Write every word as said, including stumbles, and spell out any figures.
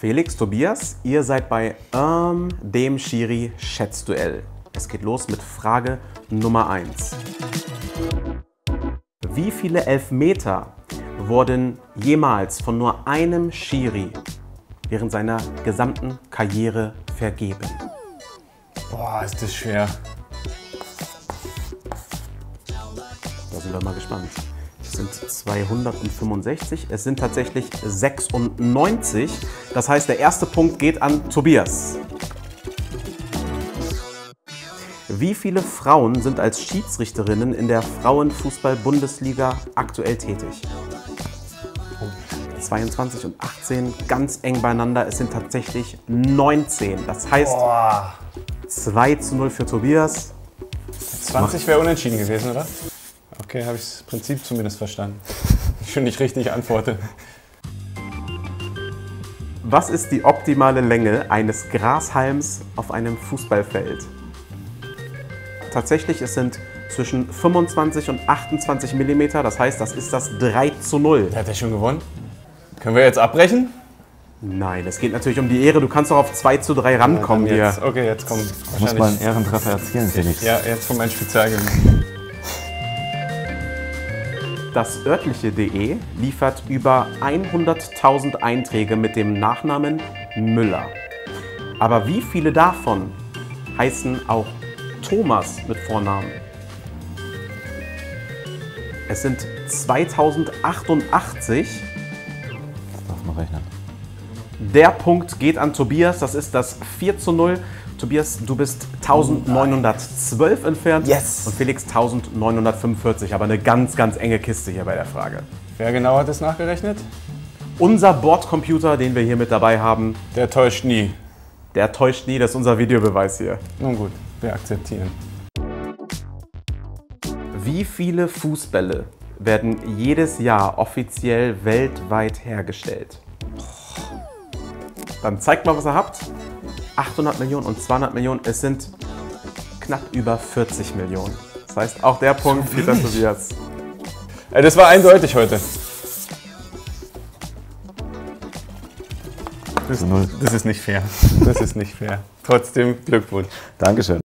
Felix, Tobias, ihr seid bei ähm, dem Schiri-Schätz-Duell. Es geht los mit Frage Nummer eins. Wie viele Elfmeter wurden jemals von nur einem Schiri während seiner gesamten Karriere vergeben? Boah, ist das schwer. Da sind wir mal gespannt. Es sind zweihundertfünfundsechzig, es sind tatsächlich sechsundneunzig. Das heißt, der erste Punkt geht an Tobias. Wie viele Frauen sind als Schiedsrichterinnen in der Frauenfußball-Bundesliga aktuell tätig? zweiundzwanzig und achtzehn, ganz eng beieinander. Es sind tatsächlich neunzehn. Das heißt, boah, zwei zu null für Tobias. zwanzig wäre unentschieden gewesen, oder? Okay, habe ich das Prinzip zumindest verstanden. Schön, ich richtig antworte. Was ist die optimale Länge eines Grashalms auf einem Fußballfeld? Tatsächlich, es sind zwischen fünfundzwanzig und achtundzwanzig Millimeter, das heißt, das ist das drei zu null. Hat er schon gewonnen? Können wir jetzt abbrechen? Nein, es geht natürlich um die Ehre. Du kannst doch auf zwei zu drei rankommen ja, jetzt, hier. Okay, jetzt kommt wahrscheinlich... Muss man einen Ehrentreffer erzielen, Felix. Ja, jetzt kommt ein Spezialgebiet. Das örtliche.de liefert über hunderttausend Einträge mit dem Nachnamen Müller. Aber wie viele davon heißen auch Thomas mit Vornamen? Es sind zweitausendachtundachtzig. Das darf man rechnen. Der Punkt geht an Tobias, das ist das vier zu null. Tobias, du bist eintausendneunhundertzwölf entfernt, yes, und Felix eintausendneunhundertfünfundvierzig. Aber eine ganz, ganz enge Kiste hier bei der Frage. Wer genau hat das nachgerechnet? Unser Bordcomputer, den wir hier mit dabei haben. Der täuscht nie. Der täuscht nie, das ist unser Videobeweis hier. Nun gut. Wir akzeptieren. Wie viele Fußbälle werden jedes Jahr offiziell weltweit hergestellt? Dann zeigt mal, was ihr habt. achthundert Millionen und zweihundert Millionen, es sind knapp über vierzig Millionen. Das heißt, auch der Punkt geht an Tobias. Das war eindeutig heute. Das ist nicht fair. Das ist nicht fair. Trotzdem Glückwunsch. Dankeschön.